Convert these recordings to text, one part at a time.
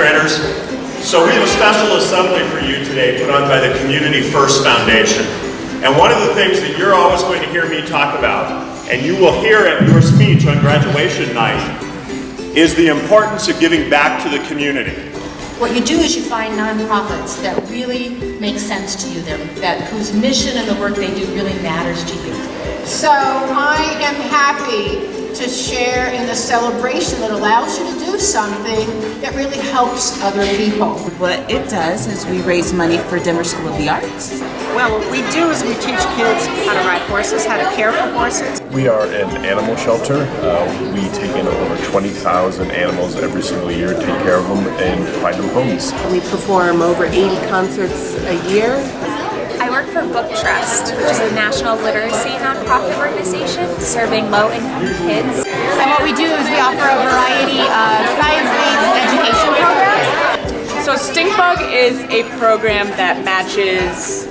graders. So we have a special assembly for you today put on by the Community First Foundation. And one of the things that you're always going to hear me talk about, and you will hear at your speech on graduation night, is the importance of giving back to the community. What you do is you find nonprofits that really make sense to you, that whose mission and the work they do really matters to you. So I am happy to share in the celebration that allows you to do something that really helps other people. What it does is we raise money for Denver School of the Arts. Well, what we do is we teach kids how to ride horses, how to care for horses. We are an animal shelter. We take in over 20,000 animals every single year, take care of them, and find them homes. We perform over 80 concerts a year. I work for Book Trust, which is a national literacy nonprofit organization serving low-income kids. And what we do is we offer a variety of science-based education programs. So Stinkbug is a program that matches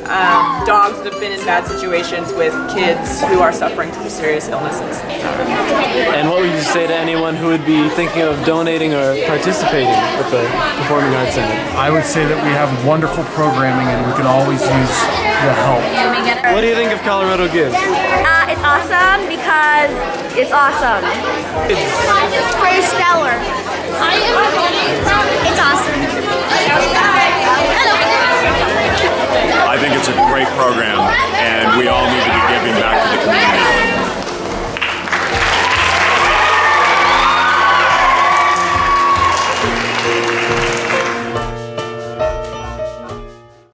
dogs that have been in bad situations with kids who are suffering from serious illnesses. And what would you say to anyone who would be thinking of donating or participating at the Performing Arts Center? I would say that we have wonderful programming and we can always use the help. What do you think of Colorado Gives? It's awesome because it's awesome. It's pretty stellar. I am